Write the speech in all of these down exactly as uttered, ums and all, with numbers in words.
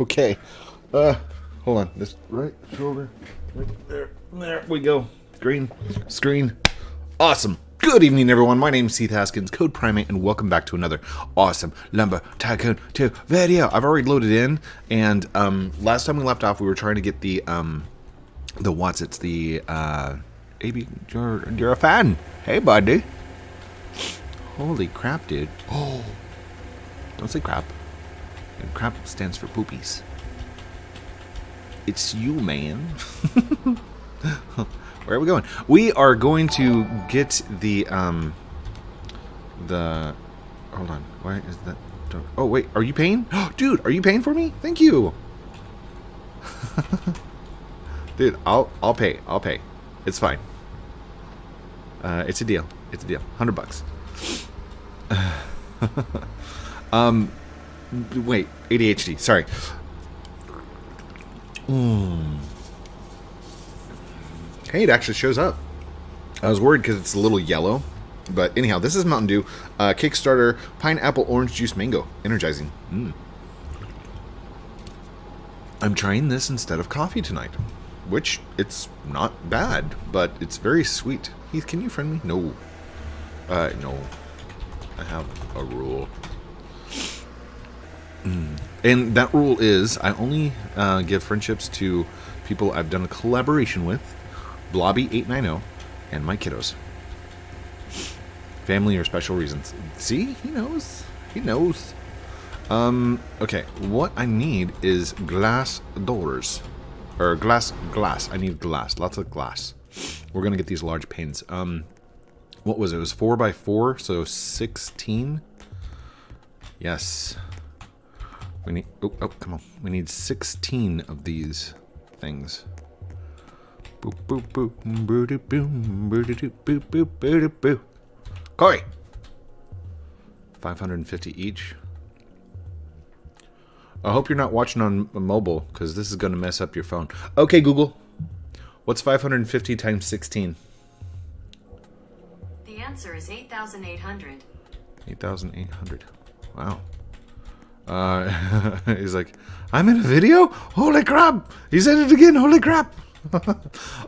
Okay. Uh, hold on. This right shoulder. Right there. There we go. Green screen. Awesome. Good evening, everyone. My name is Seth Haskins, Code Primate, and welcome back to another awesome Lumber Tycoon two video. I've already loaded in, and um, last time we left off, we were trying to get the um, the what's it's the uh, A B. You're, you're a fan. Hey, buddy. Holy crap, dude. Oh. Don't say crap. And crap stands for poopies. It's you, man. Where are we going? We are going to get the, um, the, hold on. Why is that? Oh, wait. Are you paying? Dude, are you paying for me? Thank you. Dude, I'll, I'll pay. I'll pay. It's fine. Uh, it's a deal. It's a deal. Hundred bucks. um, wait, A D H D, sorry. Mm. Hey, it actually shows up. I was worried because it's a little yellow. But anyhow, this is Mountain Dew, uh, Kickstarter, pineapple, orange juice, mango. Energizing. Mm. I'm trying this instead of coffee tonight, which it's not bad, but it's very sweet. Heath, can you friend me? No. Uh, no. I have a rule. Mm. And that rule is I only uh, give friendships to people I've done a collaboration with, Blobby eight ninety, and my kiddos. Family or special reasons. See? He knows. He knows. Um, okay. What I need is glass doors. Or glass, glass. I need glass. Lots of glass. We're going to get these large pins. Um... What was it? It was four by four, so sixteen. Yes. We need... Oh, oh, come on. We need sixteen of these things. Boop, boop, boop. Boop, boop, boop, boop, boop, boop, boop. Corey! five hundred fifty each. I hope you're not watching on mobile, because this is going to mess up your phone. Okay, Google. What's five hundred fifty times sixteen? Answer is eight thousand eight hundred. eight thousand eight hundred. Wow. Uh, he's like, I'm in a video? Holy crap! He said it again! Holy crap!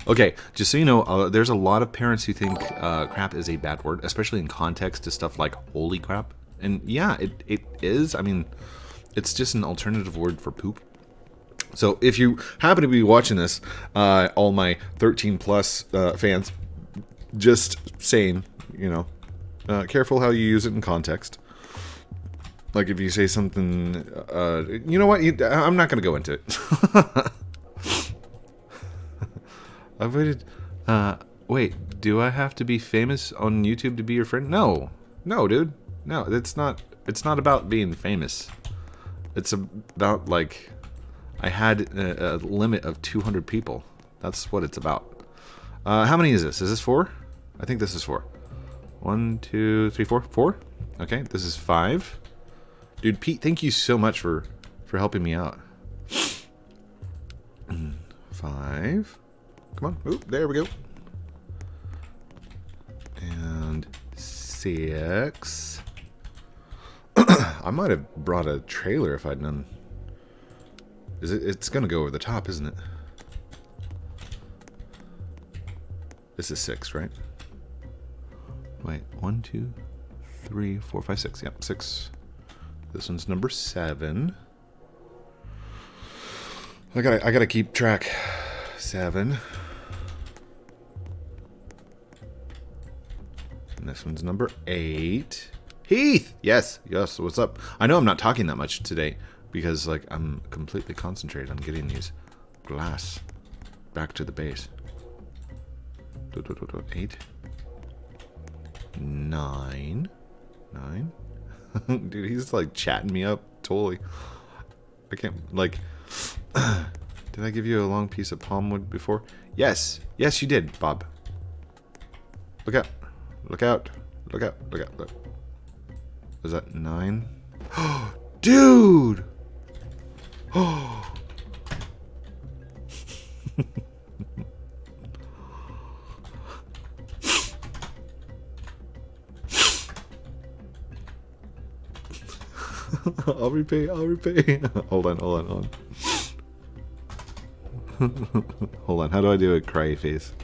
Okay, just so you know, uh, there's a lot of parents who think uh, crap is a bad word, especially in context to stuff like holy crap. And yeah, it, it is. I mean, it's just an alternative word for poop. So if you happen to be watching this, uh, all my thirteen plus uh, fans, just saying, you know, uh, careful how you use it in context. Like if you say something, uh, you know what, you, I'm not going to go into it. I've waited, uh, wait, do I have to be famous on YouTube to be your friend? No, no, dude. No, it's not, it's not about being famous. It's about, like, I had a, a limit of two hundred people. That's what it's about. Uh, how many is this? Is this four? I think this is four. One, two, three, four. Four? Okay, this is five. Dude, Pete, thank you so much for, for helping me out. Five. Come on. Oop, there we go. And six. I might have brought a trailer if I'd done. Is it? It's going to go over the top, isn't it? This is six, right? Wait, one, two, three, four, five, six. Yep, six. This one's number seven. I gotta, I gotta keep track. Seven. And this one's number eight. Heath! Yes, yes, what's up? I know I'm not talking that much today because, like, I'm completely concentrated on getting these glass back to the base. Eight, nine, nine. Dude, he's like chatting me up totally. I can't, like, did I give you a long piece of palm wood before? Yes, yes, you did, Bob. Look out, look out, look out, look out. Look. Was that nine? Dude! Oh. I'll repay, I'll repay. Hold on, hold on, hold on. Hold on, how do I do a cry face?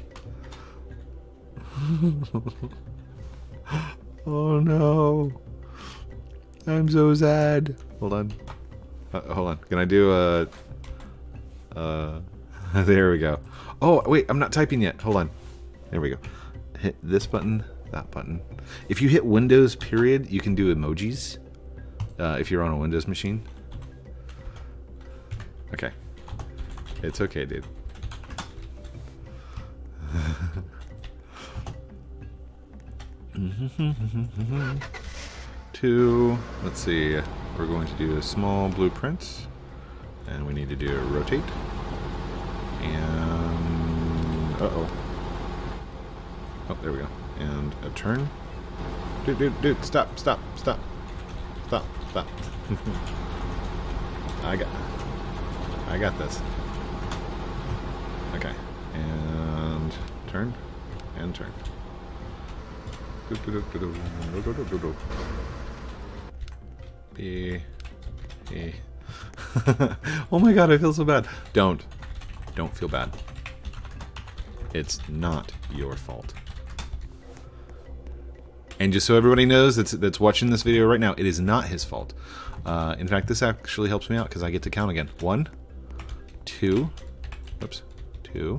Oh no. I'm so sad. Hold on. Uh, hold on. Can I do a... Uh, there we go. Oh, wait, I'm not typing yet. Hold on. There we go. Hit this button, that button. If you hit Windows period, you can do emojis. Uh, if you're on a Windows machine. Okay. It's okay, dude. Two. Let's see. We're going to do a small blueprint. And we need to do a rotate. And... Uh-oh. Oh, there we go. And a turn. Dude, dude, dude. Stop, stop, stop. Stop, stop. I got... I got this. Okay. And... Turn. And turn. B. A. Oh my god, I feel so bad. Don't. Don't feel bad. It's not your fault. And just so everybody knows that's, that's watching this video right now, it is not his fault. Uh, in fact, this actually helps me out because I get to count again. One, two, oops, two,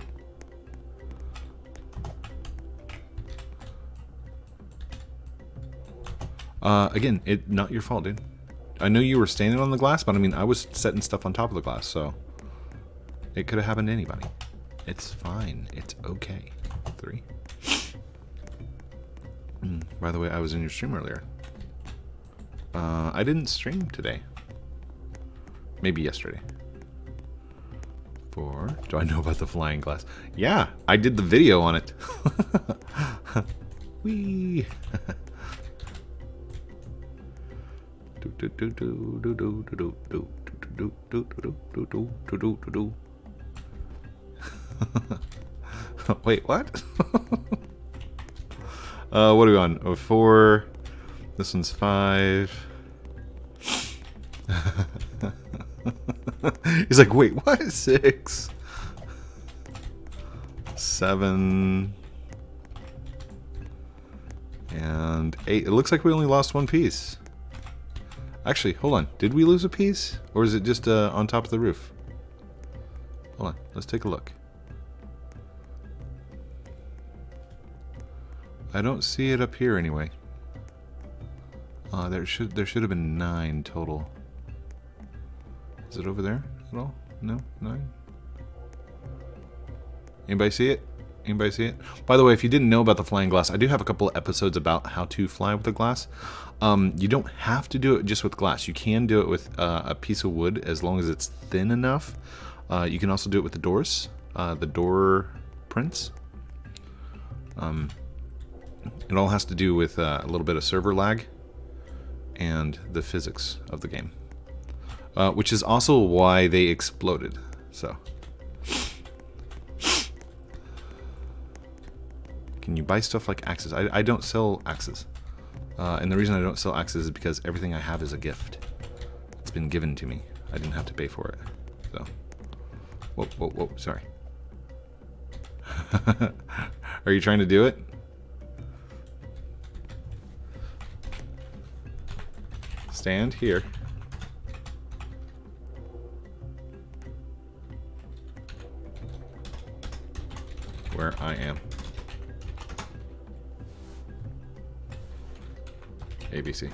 Uh, again, it not your fault, dude. I know you were standing on the glass, but I mean, I was setting stuff on top of the glass, so it could have happened to anybody. It's fine. It's okay. Three. Mm, by the way, I was in your stream earlier. Uh, I didn't stream today. Maybe yesterday. Four. Do I know about the flying glass? Yeah, I did the video on it. Wee. Do do do do do do do do do do do do do do. Wait, what? Uh, what are we on? Oh, four. This one's five. He's like, wait, what? Six. Seven. And eight. It looks like we only lost one piece. Actually, hold on. Did we lose a piece? Or is it just uh, on top of the roof? Hold on. Let's take a look. I don't see it up here anyway. Uh, there should there should have been nine total. Is it over there at all? No? Nine? Anybody see it? Anybody see it? By the way, if you didn't know about the flying glass, I do have a couple of episodes about how to fly with a glass. Um, you don't have to do it just with glass. You can do it with uh, a piece of wood as long as it's thin enough. Uh, you can also do it with the doors, uh, the door prints. Um, it all has to do with uh, a little bit of server lag and the physics of the game, uh, which is also why they exploded. So, can you buy stuff like axes? I, I don't sell axes. Uh, and the reason I don't sell axes is because everything I have is a gift. It's been given to me. I didn't have to pay for it. So, whoa, whoa, whoa, sorry. Are you trying to do it? Stand here. Where I am. A B C.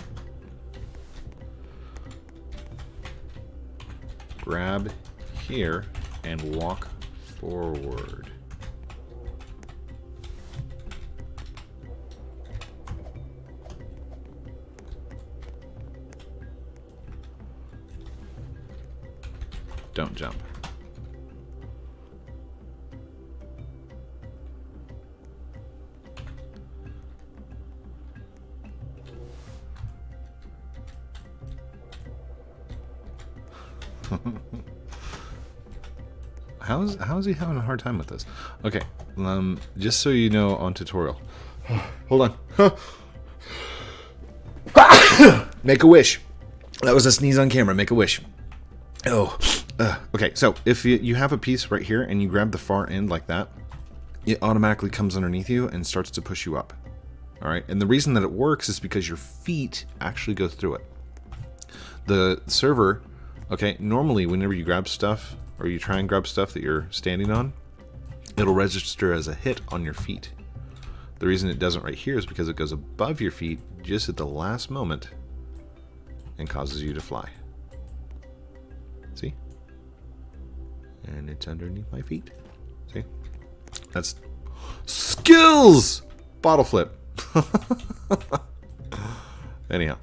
Grab here and walk forward. Don't jump. How's, how's he having a hard time with this? Okay, um, just so you know on tutorial. Hold on. Make a wish. That was a sneeze on camera. Make a wish. Oh, uh, okay. So if you, you have a piece right here and you grab the far end like that, it automatically comes underneath you and starts to push you up. All right. And the reason that it works is because your feet actually go through it. The server, okay, normally whenever you grab stuff or you try and grab stuff that you're standing on, it'll register as a hit on your feet. The reason it doesn't right here is because it goes above your feet just at the last moment and causes you to fly. See? And it's underneath my feet. See? That's skills! Bottle flip. Anyhow.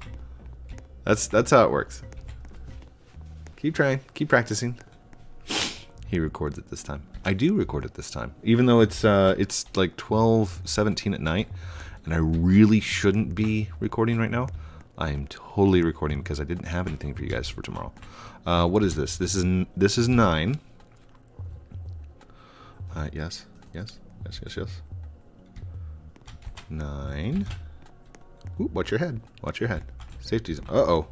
That's that's how it works. Keep trying. Keep practicing. He records it this time. I do record it this time. Even though it's uh, it's like twelve seventeen at night and I really shouldn't be recording right now. I am totally recording because I didn't have anything for you guys for tomorrow. Uh, what is this? This is this is nine. Uh, yes, yes, yes, yes, yes. Nine. Ooh, watch your head. Watch your head. Safety's. Uh-oh.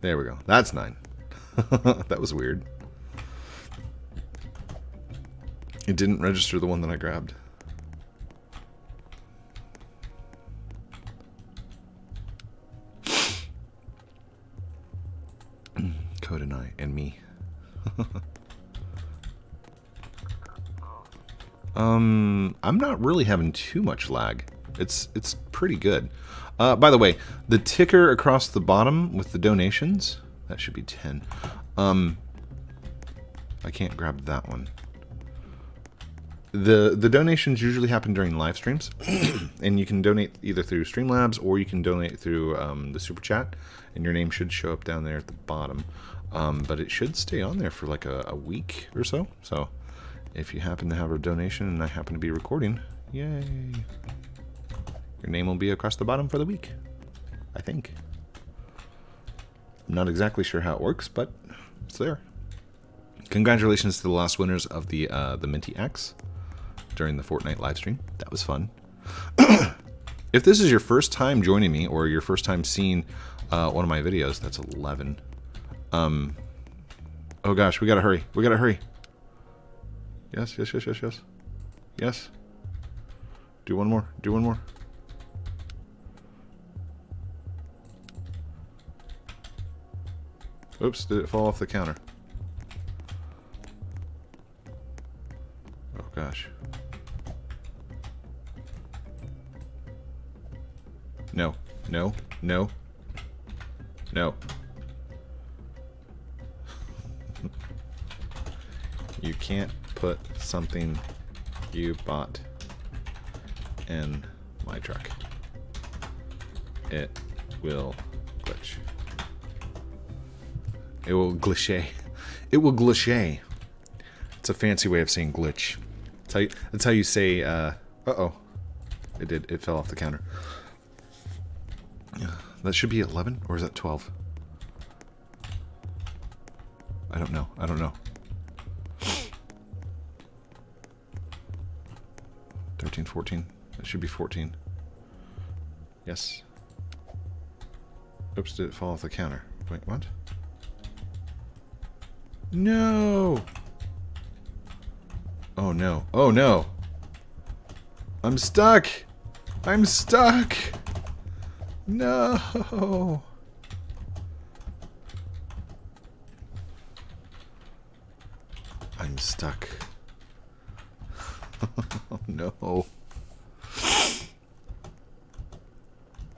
There we go. That's nine. That was weird. It didn't register the one that I grabbed. Code and I and me. um, I'm not really having too much lag. It's it's pretty good. Uh, by the way, the ticker across the bottom with the donations, that should be ten. Um, I can't grab that one. The the donations usually happen during live streams, and you can donate either through Streamlabs or you can donate through um, the Super Chat, and your name should show up down there at the bottom. Um, but it should stay on there for like a, a week or so. So if you happen to have a donation and I happen to be recording, yay. Your name will be across the bottom for the week, I think. I'm not exactly sure how it works, but it's there. Congratulations to the last winners of the uh, the Minty X during the Fortnite live stream. That was fun. If this is your first time joining me or your first time seeing uh, one of my videos, that's eleven. Um. Oh gosh, we gotta hurry. We gotta hurry. Yes, yes, yes, yes, yes, yes. Do one more. Do one more. Oops, did it fall off the counter? Oh gosh. No, no, no, no. You can't put something you bought in my truck. It will glitch. It will glitch. It will glitch. It's a fancy way of saying glitch. That's how you, that's how you say, uh, uh-oh. It did. It fell off the counter. That should be eleven, or is that twelve? I don't know. I don't know. thirteen, fourteen. That should be fourteen. Yes. Oops, did it fall off the counter? Wait, what? No! Oh no. Oh no! I'm stuck! I'm stuck! No! I'm stuck. Oh no.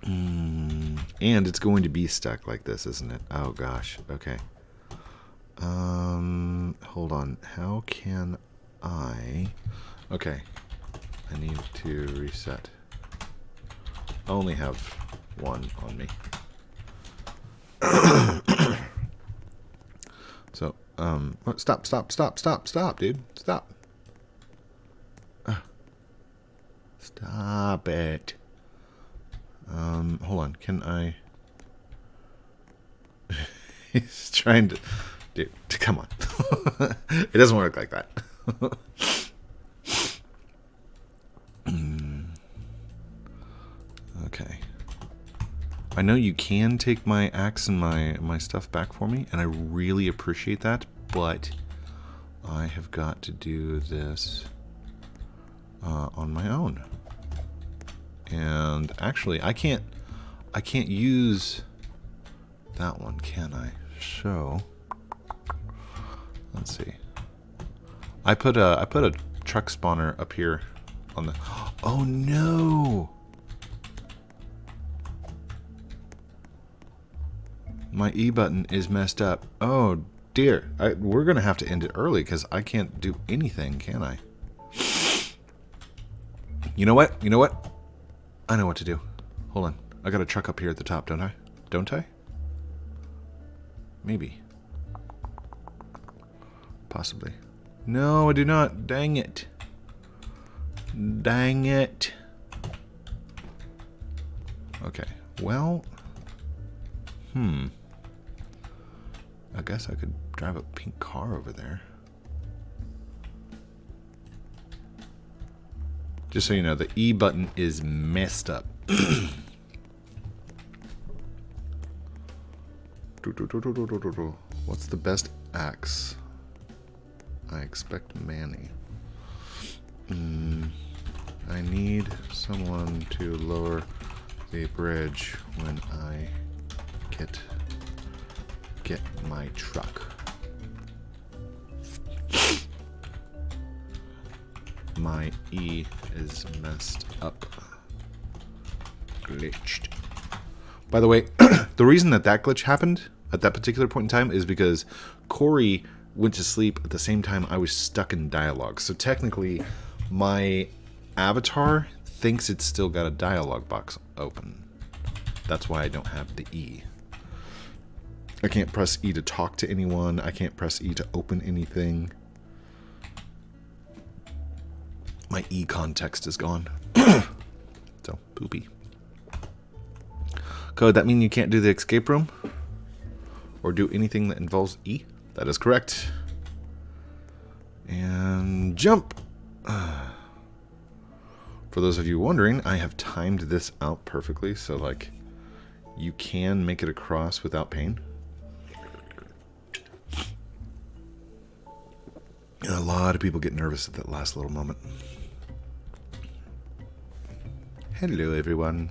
Mm. And it's going to be stuck like this, isn't it? Oh gosh. Okay. Um, hold on. How can I? Okay. I need to reset. I only have one on me. So, um, oh, stop, stop, stop, stop, stop, dude. Stop. Uh, stop it. Um, hold on. Can I? He's trying to. Dude, come on. It doesn't work like that. I know you can take my axe and my, my stuff back for me, and I really appreciate that, but I have got to do this uh, on my own. And actually, I can't, I can't use that one, can I? So, let's see. I put a, I put a truck spawner up here on the, oh no! My E button is messed up. Oh dear, I, we're gonna have to end it early because I can't do anything, can I? You know what, you know what? I know what to do. Hold on, I got a truck up here at the top, don't I? Don't I? Maybe. Possibly. No, I do not. Dang it. Dang it. Okay. Well. Hmm. I guess I could drive a pink car over there. Just so you know, the E button is messed up. What's the best axe? I expect Manny. Mm, I need someone to lower the bridge when I get get my truck. My E is messed up. Glitched. By the way, the reason that that glitch happened at that particular point in time is because Corey went to sleep at the same time I was stuck in dialogue. So technically, my avatar thinks it's still got a dialogue box open. That's why I don't have the E. I can't press E to talk to anyone. I can't press E to open anything. My E context is gone. So, poopy. Code, that mean you can't do the escape room? Or do anything that involves E? That is correct. And jump! For those of you wondering, I have timed this out perfectly, so like, you can make it across without pain. And a lot of people get nervous at that last little moment. Hello, everyone.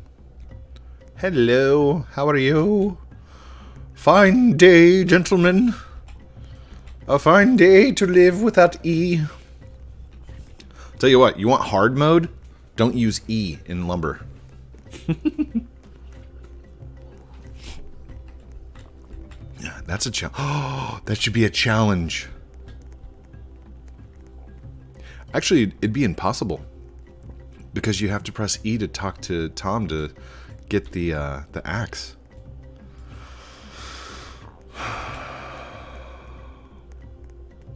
Hello, how are you? Fine day, gentlemen. A fine day to live without E. Tell you what, you want hard mode? Don't use E in Lumber. Yeah, that's a challenge. Oh, that should be a challenge. Actually, it'd be impossible because you have to press E to talk to Tom to get the uh, the axe.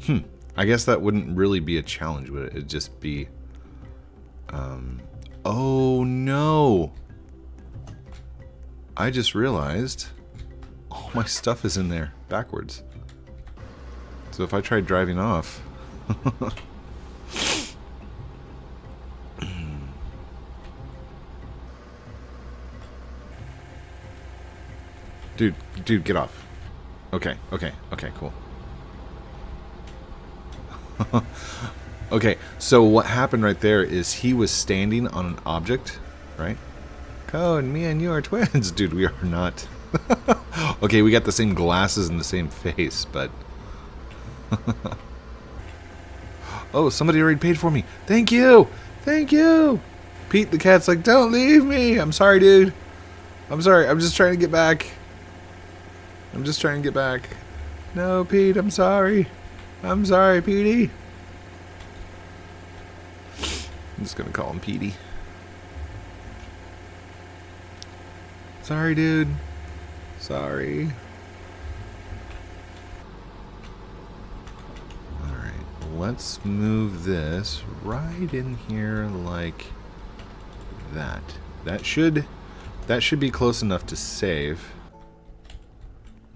Hmm. I guess that wouldn't really be a challenge, would it? It'd just be. Um. Oh no! I just realized all my stuff is in there backwards. So if I tried driving off. Dude, dude, get off. Okay, okay, okay, cool. Okay, so what happened right there is he was standing on an object, right? Code, me and you are twins. Dude, we are not. Okay, we got the same glasses and the same face, but... Oh, somebody already paid for me. Thank you! Thank you! Pete the cat's like, don't leave me! I'm sorry, dude. I'm sorry, I'm just trying to get back. I'm just trying to get back. No, Pete, I'm sorry. I'm sorry, Petey. I'm just gonna call him Petey. Sorry, dude. Sorry. Alright, let's move this right in here like that. That should, that should be close enough to save.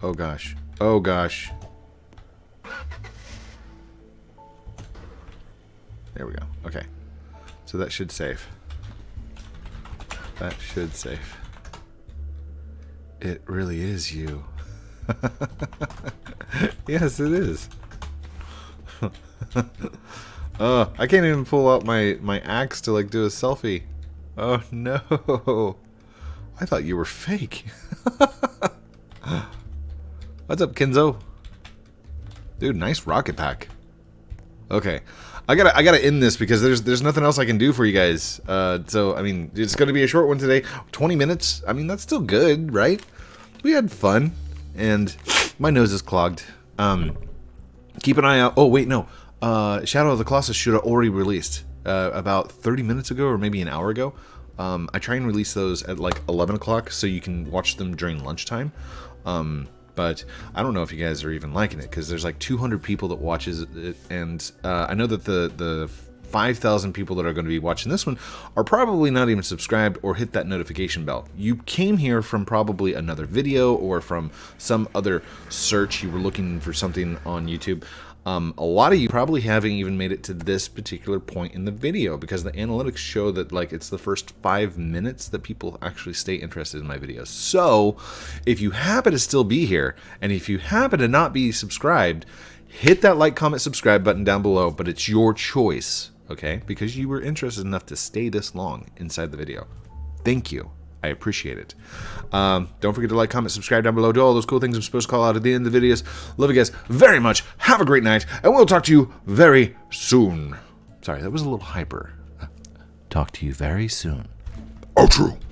Oh gosh. Oh gosh. There we go. Okay. So that should save. That should save. It really is you. Yes, it is. uh, I can't even pull out my, my axe to like do a selfie. Oh no. I thought you were fake. What's up, Kenzo? Dude, nice rocket pack. Okay. I gotta I gotta end this because there's there's nothing else I can do for you guys. Uh, so I mean, it's gonna be a short one today. twenty minutes. I mean, that's still good, right? We had fun, and my nose is clogged. Um, keep an eye out. Oh wait, no. Uh, Shadow of the Colossus should have already released uh, about thirty minutes ago, or maybe an hour ago. Um, I try and release those at like eleven o'clock so you can watch them during lunchtime. Um, But I don't know if you guys are even liking it because there's like two hundred people that watches it, and uh, I know that the the five thousand people that are going to be watching this one are probably not even subscribed or hit that notification bell. You came here from probably another video or from some other search. You were looking for something on YouTube. Um, a lot of you probably haven't even made it to this particular point in the video because the analytics show that like it's the first five minutes that people actually stay interested in my videos. So if you happen to still be here and if you happen to not be subscribed, hit that like, comment, subscribe button down below, but it's your choice, okay? Because you were interested enough to stay this long inside the video. Thank you. I appreciate it. Um, don't forget to like, comment, subscribe down below. Do all those cool things I'm supposed to call out at the end of the videos. Love you guys very much. Have a great night, and we'll talk to you very soon. Sorry, that was a little hyper. Talk to you very soon. Outro.